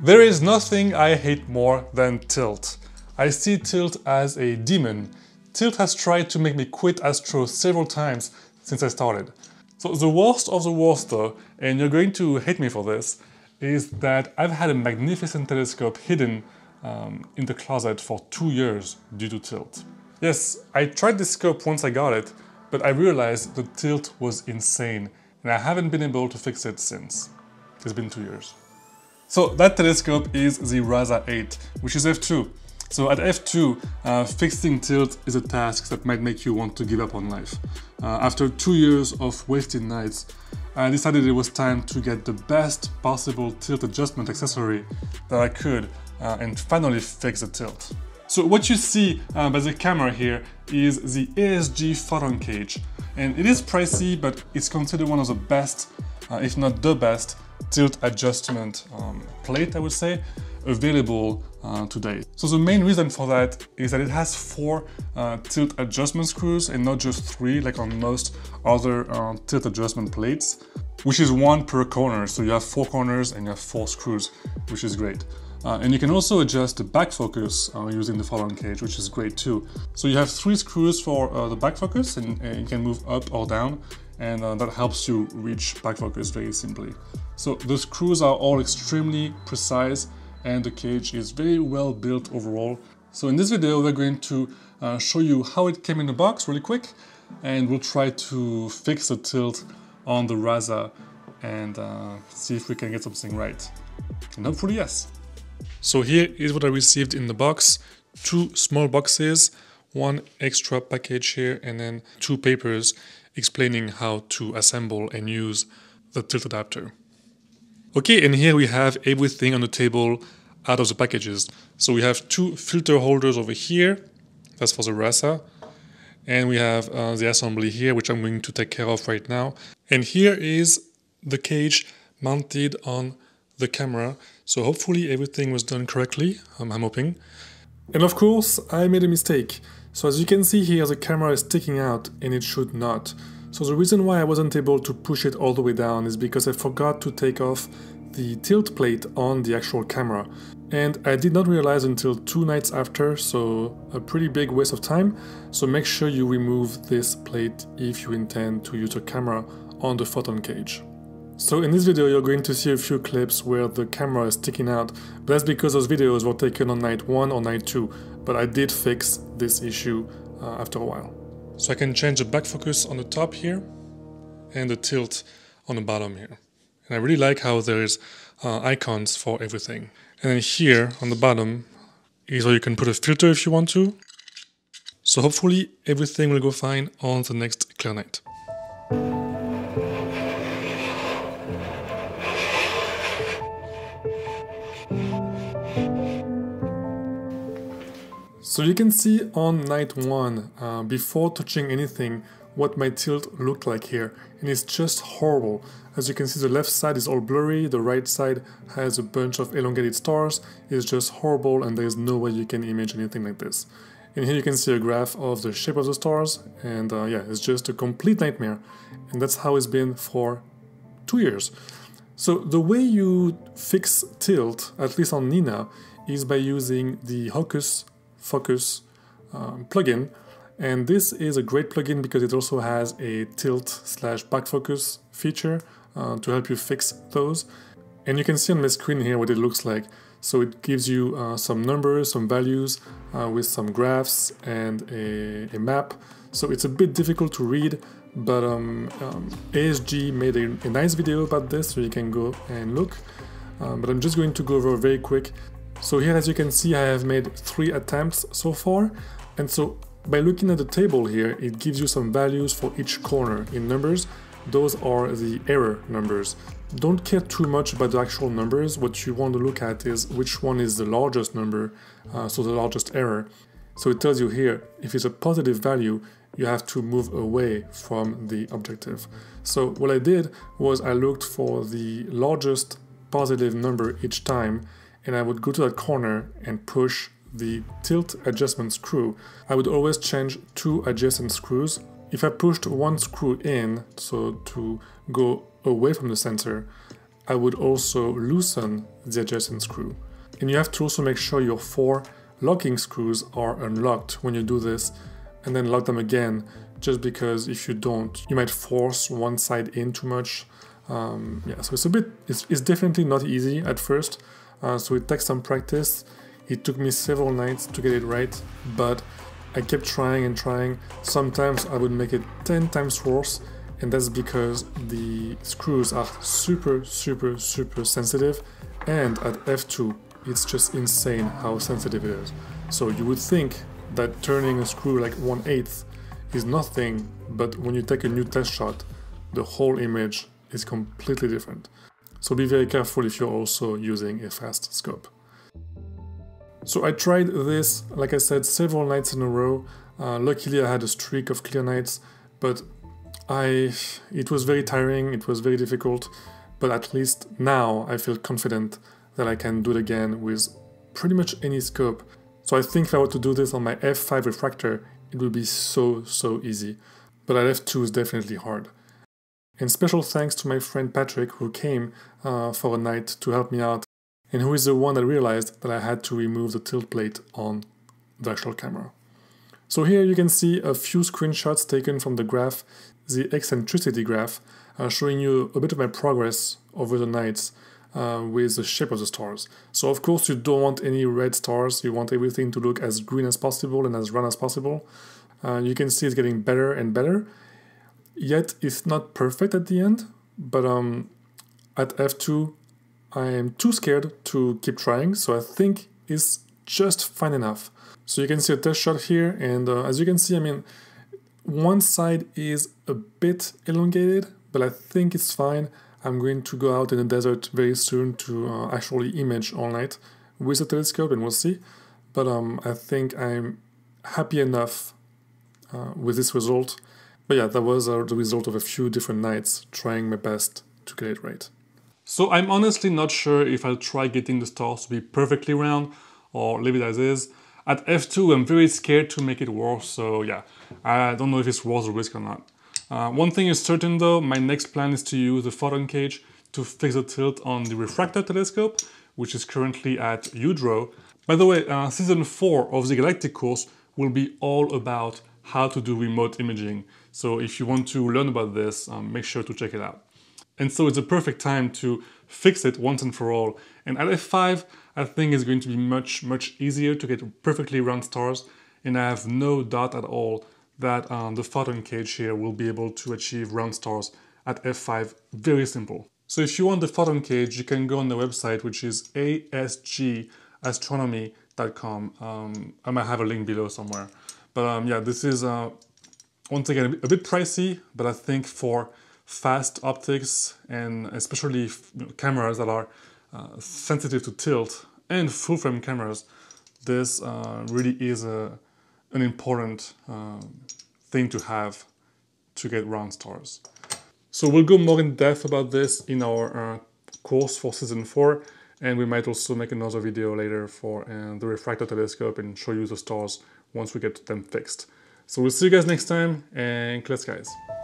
There is nothing I hate more than tilt. I see tilt as a demon. Tilt has tried to make me quit Astro several times since I started. So the worst of the worst though, and you're going to hate me for this, is that I've had a magnificent telescope hidden in the closet for 2 years due to tilt. Yes, I tried this scope once I got it, but I realized the tilt was insane, and I haven't been able to fix it since. It's been 2 years. So that telescope is the Rasa 8, which is f2. So at f2, fixing tilt is a task that might make you want to give up on life. After 2 years of wasted nights, I decided it was time to get the best possible tilt adjustment accessory that I could and finally fix the tilt. So what you see by the camera here is the ASG photon cage, and it is pricey, but it's considered one of the best, if not the best, tilt adjustment plate, I would say, available today. So the main reason for that is that it has 4 tilt adjustment screws and not just 3 like on most other tilt adjustment plates, which is 1 per corner. So you have 4 corners and you have 4 screws, which is great. And you can also adjust the back focus using the photon cage, which is great too. So you have 3 screws for the back focus, and you can move up or down, and that helps you reach back focus very simply. So the screws are all extremely precise, and the cage is very well built overall. So in this video, we're going to show you how it came in the box really quick, and we'll try to fix the tilt on the Rasa and see if we can get something right. And hopefully, yes. So here is what I received in the box. 2 small boxes, 1 extra package here, and then 2 papers explaining how to assemble and use the tilt adapter. Okay, and here we have everything on the table out of the packages. So we have 2 filter holders over here, that's for the Rasa, and we have the assembly here, which I'm going to take care of right now. And here is the cage mounted on the camera. So hopefully everything was done correctly, I'm hoping. And of course, I made a mistake. So as you can see here, the camera is sticking out and it should not. So the reason why I wasn't able to push it all the way down is because I forgot to take off the tilt plate on the actual camera. And I did not realize until 2 nights after, so a pretty big waste of time. So make sure you remove this plate if you intend to use a camera on the photon cage. So in this video you're going to see a few clips where the camera is sticking out, but that's because those videos were taken on night 1 or night 2, but I did fix this issue after a while. So I can change the back focus on the top here, and the tilt on the bottom here. And I really like how there is icons for everything. And then here on the bottom is where you can put a filter if you want to. So hopefully everything will go fine on the next clear night. So you can see on night 1, before touching anything, what my tilt looked like here, and it's just horrible. As you can see, the left side is all blurry, the right side has a bunch of elongated stars. It's just horrible and there's no way you can image anything like this. And here you can see a graph of the shape of the stars, and yeah, it's just a complete nightmare. And that's how it's been for 2 years. So the way you fix tilt, at least on Nina, is by using the Hocus Focus plugin, and this is a great plugin because it also has a tilt/back focus feature to help you fix those. And you can see on my screen here what it looks like. So it gives you some numbers, some values with some graphs and a map. So it's a bit difficult to read, but ASG made a nice video about this, so you can go and look. But I'm just going to go over very quick. So here, as you can see, I have made 3 attempts so far, and so by looking at the table here, it gives you some values for each corner in numbers. Those are the error numbers. Don't care too much about the actual numbers. What you want to look at is which one is the largest number, so the largest error. So it tells you here, if it's a positive value, you have to move away from the objective. So what I did was I looked for the largest positive number each time, and I would go to that corner and push the tilt adjustment screw. I would always change 2 adjacent screws. If I pushed 1 screw in, so to go away from the sensor, I would also loosen the adjacent screw. And you have to also make sure your 4 locking screws are unlocked when you do this, and then lock them again, just because if you don't, you might force one side in too much. Yeah, so it's definitely not easy at first, so it takes some practice. It took me several nights to get it right, but I kept trying and trying. Sometimes I would make it 10 times worse, and that's because the screws are super sensitive, and at F2 it's just insane how sensitive it is. So you would think that turning a screw like 1/8 is nothing, but when you take a new test shot, the whole image is completely different. So be very careful if you're also using a fast scope. So I tried this, like I said, several nights in a row. Luckily I had a streak of clear nights, but it was very tiring, it was very difficult, but at least now I feel confident that I can do it again with pretty much any scope. So I think if I were to do this on my F5 refractor, it would be so easy, but at F2 is definitely hard. And special thanks to my friend Patrick, who came for a night to help me out, and who is the one that realized that I had to remove the tilt plate on the actual camera. So here you can see a few screenshots taken from the graph, the eccentricity graph, showing you a bit of my progress over the nights with the shape of the stars. So of course you don't want any red stars, you want everything to look as green as possible and as round as possible. You can see it's getting better and better, yet it's not perfect at the end, but at F2 I am too scared to keep trying, so I think it's just fine enough. So you can see a test shot here, and as you can see, I mean, one side is a bit elongated, but I think it's fine. I'm going to go out in the desert very soon to actually image all night with a telescope, and we'll see. But I think I'm happy enough with this result. But yeah, that was the result of a few different nights trying my best to get it right. So I'm honestly not sure if I'll try getting the stars to be perfectly round or leave it as is. At F2 I'm very scared to make it worse, so yeah, I don't know if it's worth the risk or not. One thing is certain though, my next plan is to use the photon cage to fix the tilt on the refractor telescope, which is currently at UDRO. By the way, season 4 of the Galactic course will be all about how to do remote imaging, so if you want to learn about this, make sure to check it out. And so it's a perfect time to fix it once and for all. And at F5, I think it's going to be much easier to get perfectly round stars. And I have no doubt at all that the photon cage here will be able to achieve round stars at F5. Very simple. So if you want the photon cage, you can go on the website, which is asgastronomy.com. I might have a link below somewhere. But yeah, this is, once again, a bit pricey, but I think for fast optics and especially cameras that are sensitive to tilt and full frame cameras, this really is an important thing to have to get round stars. So we'll go more in depth about this in our course for season 4, and we might also make another video later for the refractor telescope and show you the stars once we get them fixed. So we'll see you guys next time, and class guys.